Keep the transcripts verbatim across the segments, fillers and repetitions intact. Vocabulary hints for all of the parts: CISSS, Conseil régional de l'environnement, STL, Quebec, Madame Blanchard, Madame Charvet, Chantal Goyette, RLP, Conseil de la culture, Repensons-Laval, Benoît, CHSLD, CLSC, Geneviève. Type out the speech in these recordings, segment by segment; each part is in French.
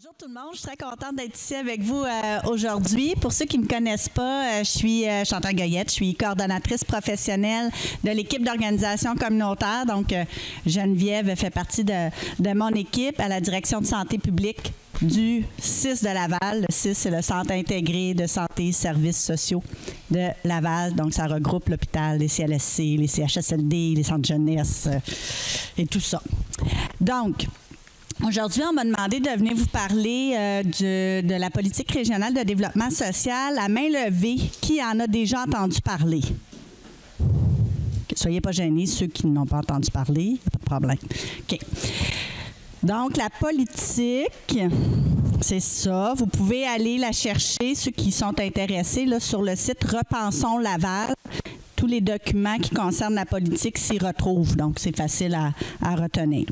Bonjour tout le monde, je suis très contente d'être ici avec vous euh, aujourd'hui. Pour ceux qui ne me connaissent pas, euh, je suis euh, Chantal Goyette, je suis coordonnatrice professionnelle de l'équipe d'organisation communautaire. Donc, euh, Geneviève fait partie de, de mon équipe à la direction de santé publique du C I S S S de Laval. Le C I S S S, c'est le Centre intégré de santé et services sociaux de Laval. Donc, ça regroupe l'hôpital, les C L S C, les C H S L D, les centres jeunesse euh, et tout ça. Donc, aujourd'hui, on m'a demandé de venir vous parler euh, du, de la politique régionale de développement social à main levée. Qui en a déjà entendu parler? Okay, soyez pas gênés, ceux qui n'ont pas entendu parler, il n'y a pas de problème. Okay. Donc, la politique, c'est ça. Vous pouvez aller la chercher, ceux qui sont intéressés, là, sur le site Repensons-Laval. Tous les documents qui concernent la politique s'y retrouvent, donc c'est facile à, à retenir.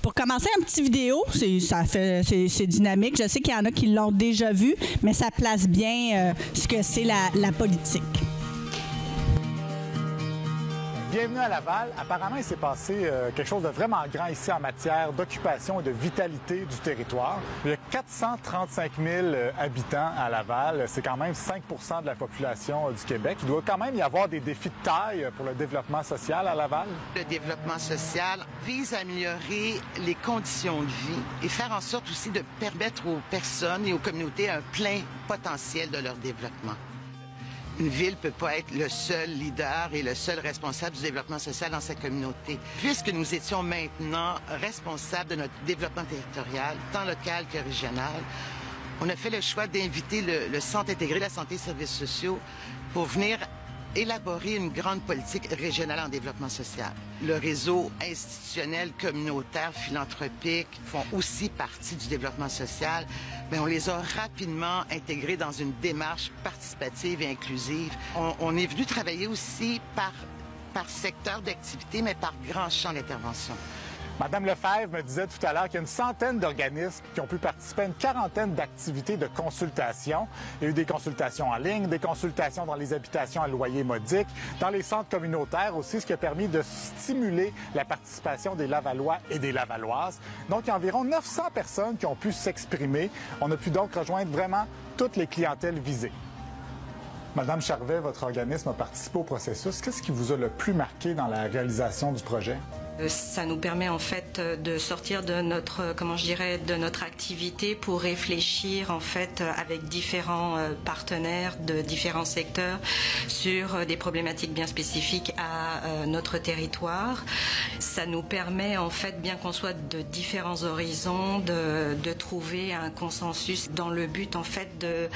Pour commencer, un petit vidéo, c'est dynamique. Je sais qu'il y en a qui l'ont déjà vu, mais ça place bien euh, ce que c'est la, la politique. Bienvenue à Laval. Apparemment, il s'est passé euh, quelque chose de vraiment grand ici en matière d'occupation et de vitalité du territoire. Il y a quatre cent trente-cinq mille euh, habitants à Laval. C'est quand même cinq pour cent de la population euh, du Québec. Il doit quand même y avoir des défis de taille pour le développement social à Laval. Le développement social vise à améliorer les conditions de vie et faire en sorte aussi de permettre aux personnes et aux communautés un plein potentiel de leur développement. Une ville ne peut pas être le seul leader et le seul responsable du développement social dans sa communauté. Puisque nous étions maintenant responsables de notre développement territorial, tant local que régional, on a fait le choix d'inviter le, le Centre intégré de la santé et services sociaux pour venir élaborer une grande politique régionale en développement social. Le réseau institutionnel, communautaire, philanthropique font aussi partie du développement social, mais on les a rapidement intégrés dans une démarche participative et inclusive. On, on est venu travailler aussi par, par secteur d'activité, mais par grand champ d'intervention. Madame Lefebvre me disait tout à l'heure qu'il y a une centaine d'organismes qui ont pu participer à une quarantaine d'activités de consultation. Il y a eu des consultations en ligne, des consultations dans les habitations à loyer modique, dans les centres communautaires aussi, ce qui a permis de stimuler la participation des Lavallois et des Lavalloises. Donc, il y a environ neuf cents personnes qui ont pu s'exprimer. On a pu donc rejoindre vraiment toutes les clientèles visées. Madame Charvet, votre organisme a participé au processus. Qu'est-ce qui vous a le plus marqué dans la réalisation du projet? Ça nous permet en fait de sortir de notre, comment je dirais, de notre activité pour réfléchir en fait avec différents partenaires de différents secteurs sur des problématiques bien spécifiques à notre territoire. Ça nous permet en fait, bien qu'on soit de différents horizons, de, de trouver un consensus dans le but en fait de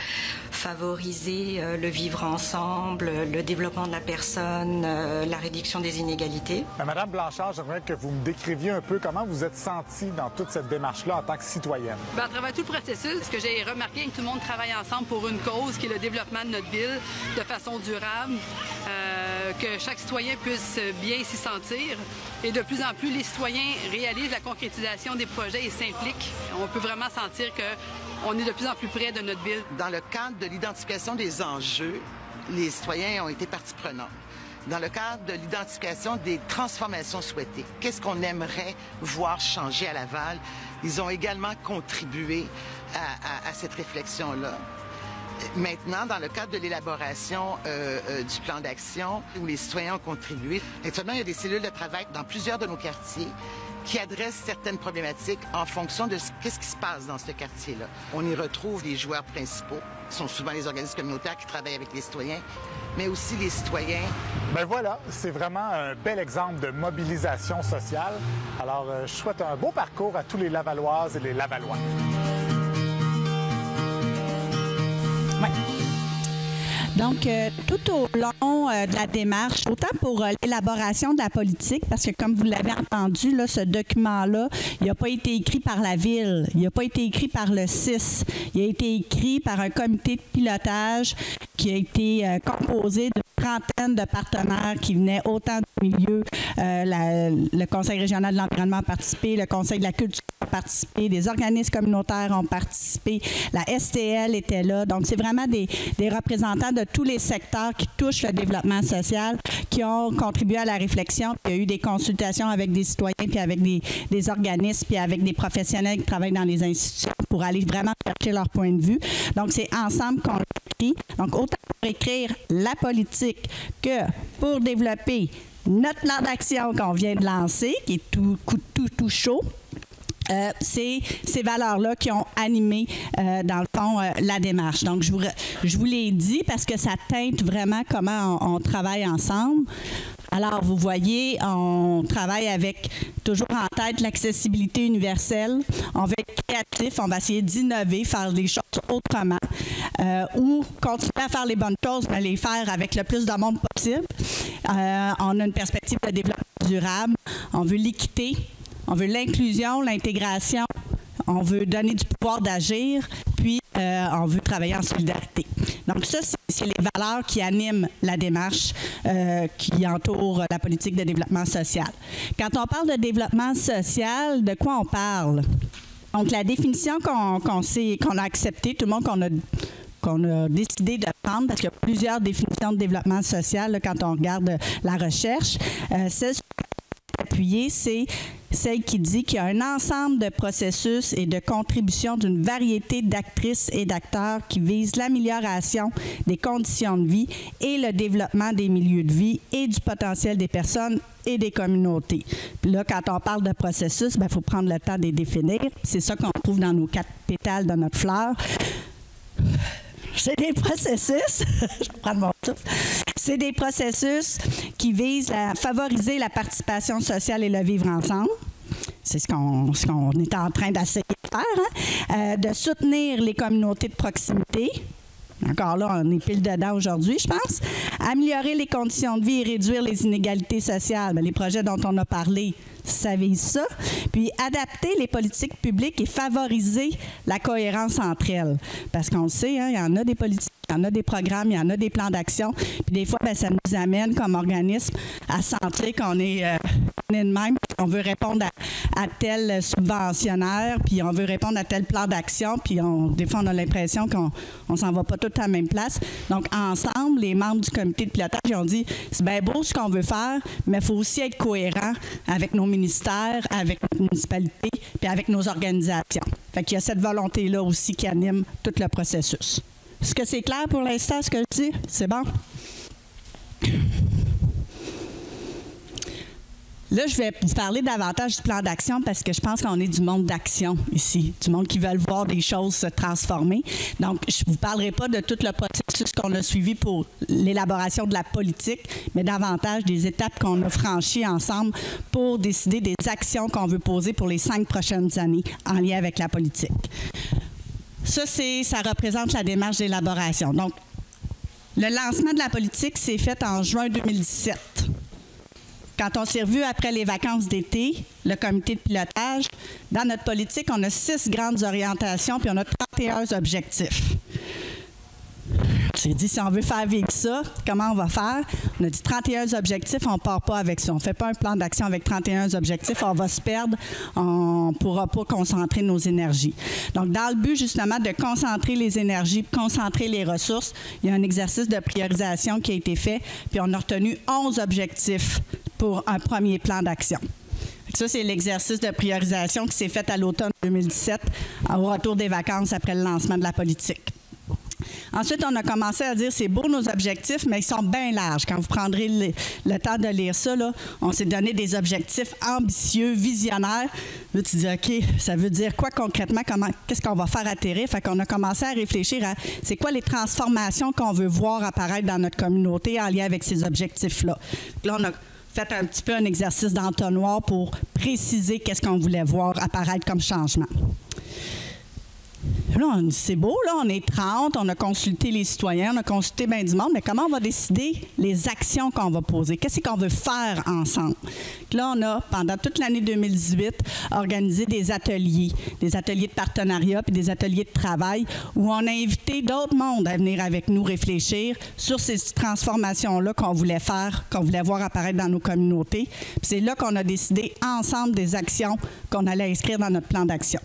favoriser le vivre ensemble, le développement de la personne, la réduction des inégalités. Madame Blanchard, j'aimerais que vous me décriviez un peu comment vous êtes sentie dans toute cette démarche-là en tant que citoyenne. Bien, à travers tout le processus, ce que j'ai remarqué, c'est que tout le monde travaille ensemble pour une cause qui est le développement de notre ville de façon durable, euh, que chaque citoyen puisse bien s'y sentir. Et de plus en plus, les citoyens réalisent la concrétisation des projets et s'impliquent. On peut vraiment sentir qu'on est de plus en plus près de notre ville. Dans le cadre de l'identification des enjeux, les citoyens ont été partie prenante. Dans le cadre de l'identification des transformations souhaitées, qu'est-ce qu'on aimerait voir changer à Laval? Ils ont également contribué à, à, à cette réflexion-là. Maintenant, dans le cadre de l'élaboration euh, euh, du plan d'action, où les citoyens ont contribué, actuellement, il y a des cellules de travail dans plusieurs de nos quartiers qui adressent certaines problématiques en fonction de ce, qu'est-ce qui se passe dans ce quartier-là. On y retrouve les joueurs principaux, qui sont souvent les organismes communautaires qui travaillent avec les citoyens, mais aussi les citoyens. Bien voilà, c'est vraiment un bel exemple de mobilisation sociale. Alors, je souhaite un beau parcours à tous les Lavalloises et les Lavallois. Ouais. Donc, euh, tout au long euh, de la démarche, autant pour euh, l'élaboration de la politique, parce que comme vous l'avez entendu, là, ce document-là, il n'a pas été écrit par la Ville, il n'a pas été écrit par le C I S S S, il a été écrit par un comité de pilotage qui a été euh, composé de trentaine de partenaires qui venaient autant du milieu. Euh, la, le Conseil régional de l'environnement a participé, le Conseil de la culture a participé, des organismes communautaires ont participé, la S T L était là. Donc, c'est vraiment des, des représentants de tous les secteurs qui touchent le développement social, qui ont contribué à la réflexion. Il y a eu des consultations avec des citoyens, puis avec des, des organismes, puis avec des professionnels qui travaillent dans les institutions pour aller vraiment chercher leur point de vue. Donc, c'est ensemble qu'on l'écrit. Donc, autant pour écrire la politique que pour développer notre plan d'action qu'on vient de lancer, qui est tout, tout, tout chaud. Euh, c'est ces valeurs-là qui ont animé, euh, dans le fond, euh, la démarche. Donc, je vous, je vous l'ai dit parce que ça teinte vraiment comment on, on travaille ensemble. Alors, vous voyez, on travaille avec toujours en tête l'accessibilité universelle. On va être créatif, on va essayer d'innover, faire des choses autrement euh, ou continuer à faire les bonnes choses, mais les faire avec le plus de monde possible. Euh, on a une perspective de développement durable. On veut l'équité. On veut l'inclusion, l'intégration, on veut donner du pouvoir d'agir, puis euh, on veut travailler en solidarité. Donc ça, c'est les valeurs qui animent la démarche euh, qui entoure la politique de développement social. Quand on parle de développement social, de quoi on parle? Donc la définition qu'on qu'on s'est, qu'on a acceptée, tout le monde qu'on a... qu'on a décidé de prendre, parce qu'il y a plusieurs définitions de développement social là, quand on regarde la recherche, euh, celle sur laquelle on peut appuyer, c'est celle qui dit qu'il y a un ensemble de processus et de contributions d'une variété d'actrices et d'acteurs qui visent l'amélioration des conditions de vie et le développement des milieux de vie et du potentiel des personnes et des communautés. Puis là, quand on parle de processus, bien, il faut prendre le temps de les définir. C'est ça qu'on trouve dans nos quatre pétales de notre fleur. C'est des processus, je vais prendre mon souffle. C'est des processus qui visent à favoriser la participation sociale et le vivre ensemble. C'est ce qu'on ce qu'on est en train d'essayer de faire, hein? Euh, de soutenir les communautés de proximité. Encore là, on est pile dedans aujourd'hui, je pense. Améliorer les conditions de vie et réduire les inégalités sociales. Bien, les projets dont on a parlé, ça vise ça. Puis adapter les politiques publiques et favoriser la cohérence entre elles. Parce qu'on le sait, hein, il y en a des politiques, il y en a des programmes, il y en a des plans d'action. Puis des fois, bien, ça nous amène comme organisme à sentir qu'on est... Euh, On est de même, on veut répondre à, à tel subventionnaire, puis on veut répondre à tel plan d'action, puis on, des fois, on a l'impression qu'on ne s'en va pas tous à la même place. Donc, ensemble, les membres du comité de pilotage, ils ont dit, c'est bien beau ce qu'on veut faire, mais il faut aussi être cohérent avec nos ministères, avec nos municipalités, puis avec nos organisations. Fait qu'il y a cette volonté-là aussi qui anime tout le processus. Est-ce que c'est clair pour l'instant, ce que je dis? C'est bon? Là, je vais vous parler davantage du plan d'action parce que je pense qu'on est du monde d'action ici, du monde qui veut voir des choses se transformer. Donc, je ne vous parlerai pas de tout le processus qu'on a suivi pour l'élaboration de la politique, mais davantage des étapes qu'on a franchies ensemble pour décider des actions qu'on veut poser pour les cinq prochaines années en lien avec la politique. Ça, c'est, ça représente la démarche d'élaboration. Donc, le lancement de la politique s'est fait en juin deux mille dix-sept. Quand on s'est revu après les vacances d'été, le comité de pilotage, dans notre politique, on a six grandes orientations puis on a trente et un objectifs. On s'est dit, si on veut faire vivre ça, comment on va faire? On a dit trente et un objectifs, on ne part pas avec ça. On ne fait pas un plan d'action avec trente et un objectifs, on va se perdre, on ne pourra pas concentrer nos énergies. Donc, dans le but, justement, de concentrer les énergies, concentrer les ressources, il y a un exercice de priorisation qui a été fait, puis on a retenu onze objectifs pour un premier plan d'action. Ça, c'est l'exercice de priorisation qui s'est fait à l'automne deux mille dix-sept, au retour des vacances après le lancement de la politique. Ensuite, on a commencé à dire, c'est beau nos objectifs, mais ils sont bien larges. Quand vous prendrez le, le temps de lire ça, là, on s'est donné des objectifs ambitieux, visionnaires. Là, tu dis, OK, ça veut dire quoi concrètement? Qu'est-ce qu'on va faire atterrir? Fait qu'on a commencé à réfléchir à c'est quoi les transformations qu'on veut voir apparaître dans notre communauté en lien avec ces objectifs-là. Là, on a fait un petit peu un exercice d'entonnoir pour préciser qu'est-ce qu'on voulait voir apparaître comme changement. puis là, c'est beau, là, on est trente, on a consulté les citoyens, on a consulté bien du monde, mais comment on va décider les actions qu'on va poser? Qu'est-ce qu'on veut faire ensemble? Là, on a, pendant toute l'année deux mille dix-huit, organisé des ateliers, des ateliers de partenariat puis des ateliers de travail où on a invité d'autres mondes à venir avec nous réfléchir sur ces transformations-là qu'on voulait faire, qu'on voulait voir apparaître dans nos communautés. Puis c'est là qu'on a décidé ensemble des actions qu'on allait inscrire dans notre plan d'action.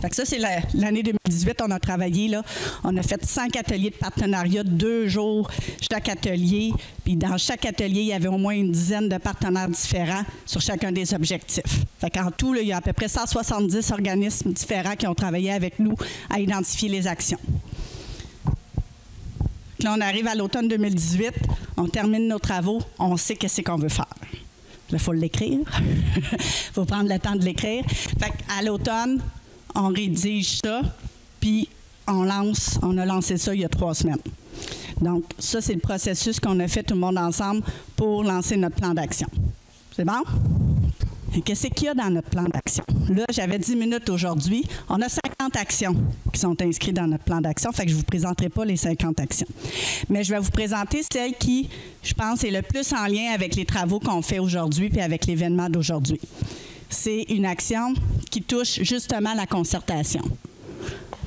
Fait que ça, c'est l'année deux mille dix-huit, on a travaillé, là, on a fait cinq ateliers de partenariat, deux jours chaque atelier, puis dans chaque atelier, il y avait au moins une dizaine de partenaires différents sur chacun des objectifs. Fait qu'en tout, là, il y a à peu près cent soixante-dix organismes différents qui ont travaillé avec nous à identifier les actions. Donc là, on arrive à l'automne deux mille dix-huit, on termine nos travaux, on sait qu'est-ce qu'on veut faire. Là, il faut l'écrire, il faut prendre le temps de l'écrire. Fait qu'à l'automne, on rédige ça, puis on lance, on a lancé ça il y a trois semaines. Donc, ça, c'est le processus qu'on a fait tout le monde ensemble pour lancer notre plan d'action. C'est bon? Qu'est-ce qu'il y a dans notre plan d'action? Là, j'avais dix minutes aujourd'hui. On a cinquante actions qui sont inscrites dans notre plan d'action, fait que je ne vous présenterai pas les cinquante actions. Mais je vais vous présenter celle qui, je pense, est le plus en lien avec les travaux qu'on fait aujourd'hui puis avec l'événement d'aujourd'hui. C'est une action qui touche justement la concertation.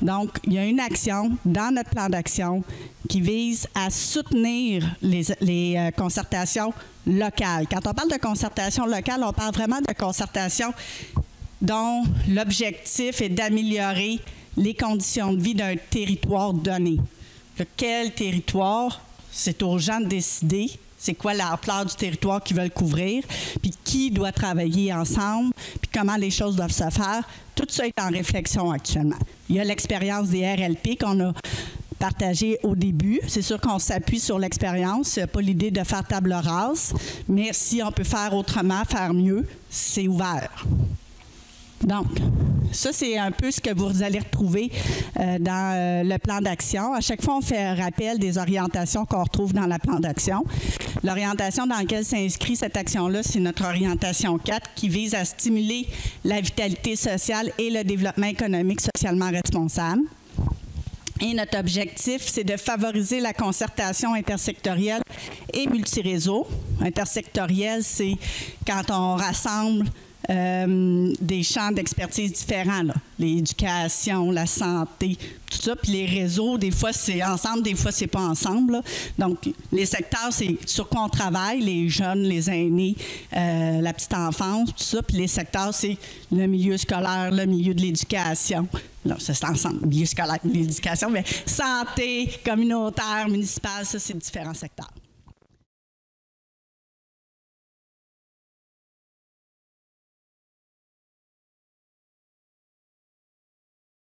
Donc, il y a une action dans notre plan d'action qui vise à soutenir les, les concertations locales. Quand on parle de concertation locale, on parle vraiment de concertation dont l'objectif est d'améliorer les conditions de vie d'un territoire donné. Quel territoire? C'est aux gens de décider. C'est quoi l'ampleur du territoire qu'ils veulent couvrir, puis qui doit travailler ensemble, puis comment les choses doivent se faire. Tout ça est en réflexion actuellement. Il y a l'expérience des R L P qu'on a partagée au début. C'est sûr qu'on s'appuie sur l'expérience. Il n'y a pas l'idée de faire table rase, mais si on peut faire autrement, faire mieux, c'est ouvert. Donc, ça, c'est un peu ce que vous allez retrouver euh, dans euh, le plan d'action. À chaque fois, on fait un rappel des orientations qu'on retrouve dans le plan d'action. L'orientation dans laquelle s'inscrit cette action-là, c'est notre orientation quatre qui vise à stimuler la vitalité sociale et le développement économique socialement responsable. Et notre objectif, c'est de favoriser la concertation intersectorielle et multiréseau. Intersectorielle, c'est quand on rassemble Euh, des champs d'expertise différents, l'éducation, la santé, tout ça. Puis les réseaux, des fois, c'est ensemble, des fois, c'est pas ensemble, là. Donc, les secteurs, c'est sur quoi on travaille, les jeunes, les aînés, euh, la petite enfance, tout ça. Puis les secteurs, c'est le milieu scolaire, le milieu de l'éducation. Non, c'est ensemble, milieu scolaire, l'éducation, mais santé, communautaire, municipale, ça, c'est différents secteurs.